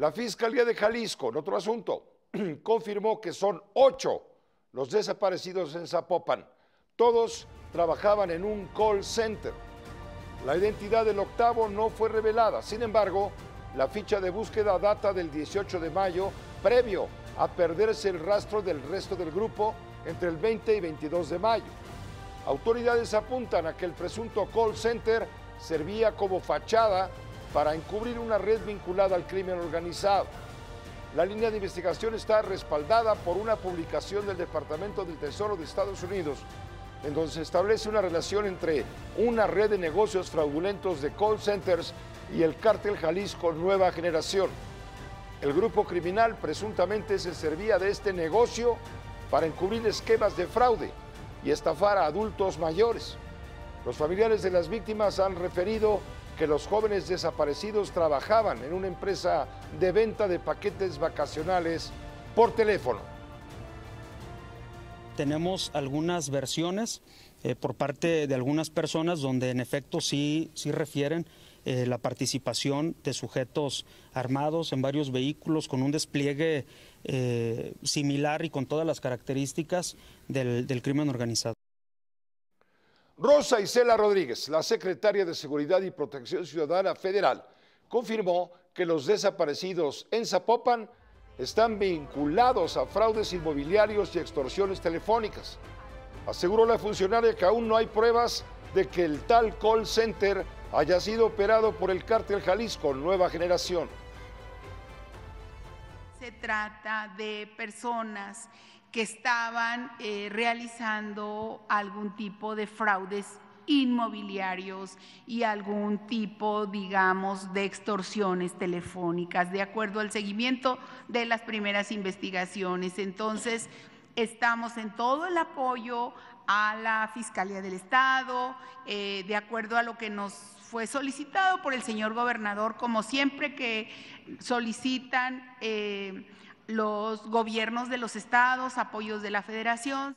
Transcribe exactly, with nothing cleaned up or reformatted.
La Fiscalía de Jalisco, en otro asunto, confirmó que son ocho los desaparecidos en Zapopan. Todos trabajaban en un call center. La identidad del octavo no fue revelada. Sin embargo, la ficha de búsqueda data del dieciocho de mayo, previo a perderse el rastro del resto del grupo entre el veinte y veintidós de mayo. Autoridades apuntan a que el presunto call center servía como fachada para encubrir una red vinculada al crimen organizado. La línea de investigación está respaldada por una publicación del Departamento del Tesoro de Estados Unidos, en donde se establece una relación entre una red de negocios fraudulentos de call centers y el Cártel Jalisco Nueva Generación. El grupo criminal presuntamente se servía de este negocio para encubrir esquemas de fraude y estafar a adultos mayores. Los familiares de las víctimas han referido que los jóvenes desaparecidos trabajaban en una empresa de venta de paquetes vacacionales por teléfono. Tenemos algunas versiones eh, por parte de algunas personas donde en efecto sí, sí refieren eh, la participación de sujetos armados en varios vehículos con un despliegue eh, similar y con todas las características del, del crimen organizado. Rosa Isela Rodríguez, la secretaria de Seguridad y Protección Ciudadana Federal, confirmó que los desaparecidos en Zapopan están vinculados a fraudes inmobiliarios y extorsiones telefónicas. Aseguró la funcionaria que aún no hay pruebas de que el tal call center haya sido operado por el Cártel Jalisco Nueva Generación. Se trata de personas que estaban eh, realizando algún tipo de fraudes inmobiliarios y algún tipo, digamos, de extorsiones telefónicas, de acuerdo al seguimiento de las primeras investigaciones. Entonces, estamos en todo el apoyo a la Fiscalía del Estado, eh, de acuerdo a lo que nos fue solicitado por el señor gobernador, como siempre que solicitan eh, los gobiernos de los estados, apoyos de la federación.